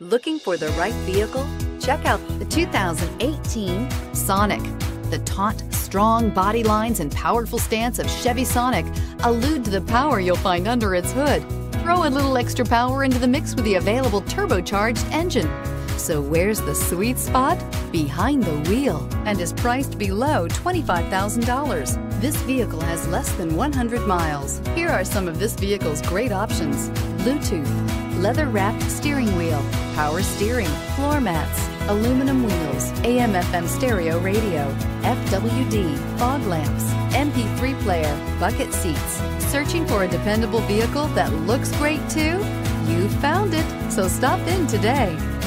Looking for the right vehicle? Check out the 2018 Sonic. The taut, strong body lines and powerful stance of Chevy Sonic allude to the power you'll find under its hood. Throw a little extra power into the mix with the available turbocharged engine. So where's the sweet spot? Behind the wheel, and is priced below $25,000. This vehicle has less than 100 miles. Here are some of this vehicle's great options: Bluetooth, leather-wrapped steering wheel, power steering, floor mats, aluminum wheels, AM/FM stereo radio, FWD, fog lamps, MP3 player, bucket seats. Searching for a dependable vehicle that looks great too? You found it, so stop in today.